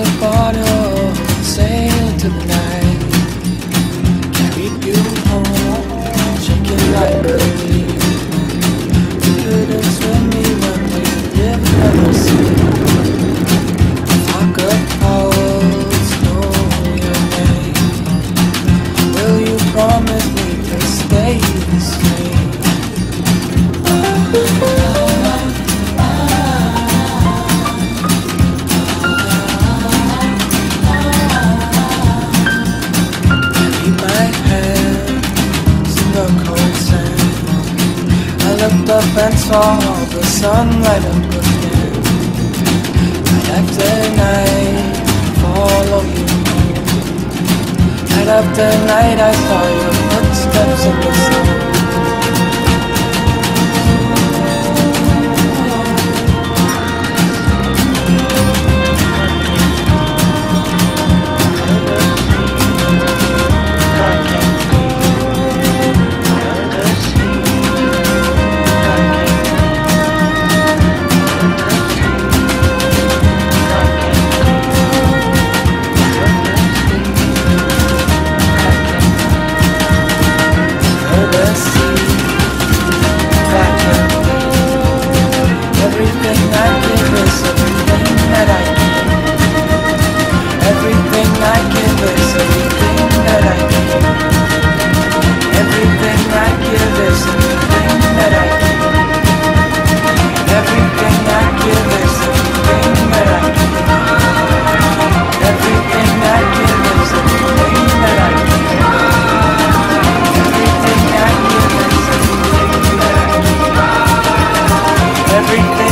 a bottle, sail into the night. Carry you home, shaking like a leaf. You couldn't swim me when we lived on the sea. Talk of powers, know your name. Will you promise me to stay the same? I looked up and saw the sun light up again. Night after night, follow you home. Night after night, I saw your footsteps in the snow. Everything